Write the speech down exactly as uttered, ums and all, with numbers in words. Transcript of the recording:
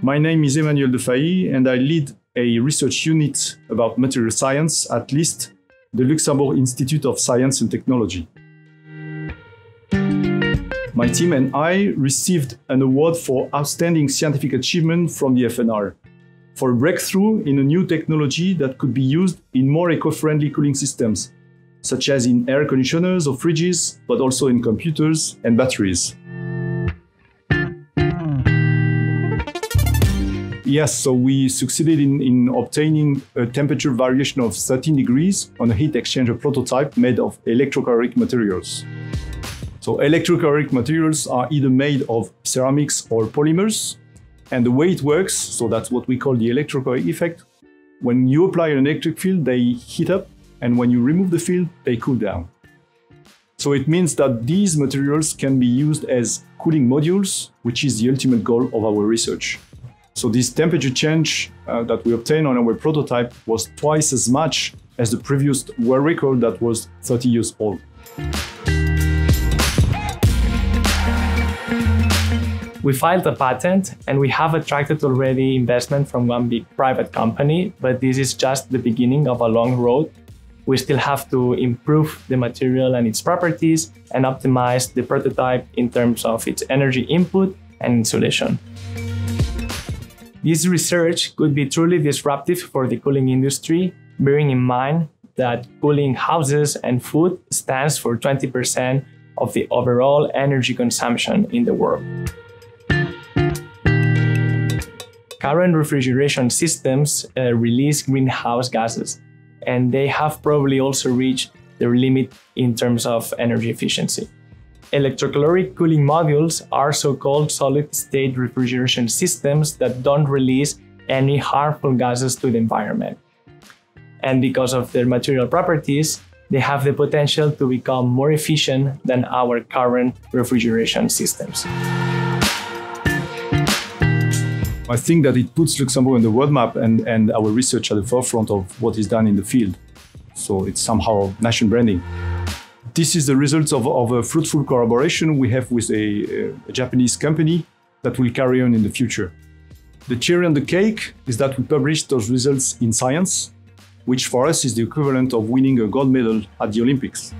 My name is Emmanuel Defay and I lead a research unit about material science at List, the Luxembourg Institute of Science and Technology. My team and I received an award for outstanding scientific achievement from the F N R for a breakthrough in a new technology that could be used in more eco-friendly cooling systems, such as in air conditioners or fridges, but also in computers and batteries. Yes, so we succeeded in, in obtaining a temperature variation of thirteen degrees on a heat exchanger prototype made of electrocaloric materials. So electrocaloric materials are either made of ceramics or polymers, and the way it works, so that's what we call the electrocaloric effect, when you apply an electric field, they heat up, and when you remove the field, they cool down. So it means that these materials can be used as cooling modules, which is the ultimate goal of our research. So this temperature change uh, that we obtained on our prototype was twice as much as the previous world record that was thirty years old. We filed a patent and we have attracted already investment from one big private company, but this is just the beginning of a long road. We still have to improve the material and its properties and optimize the prototype in terms of its energy input and insulation. This research could be truly disruptive for the cooling industry, bearing in mind that cooling houses and food stands for twenty percent of the overall energy consumption in the world. Current refrigeration systems uh, release greenhouse gases, and they have probably also reached their limit in terms of energy efficiency. Electrocaloric cooling modules are so-called solid-state refrigeration systems that don't release any harmful gases to the environment. And because of their material properties, they have the potential to become more efficient than our current refrigeration systems. I think that it puts Luxembourg on the world map and, and our research at the forefront of what is done in the field. So it's somehow nation branding. This is the result of, of a fruitful collaboration we have with a, a Japanese company that will carry on in the future. The cherry on the cake is that we published those results in Science, which for us is the equivalent of winning a gold medal at the Olympics.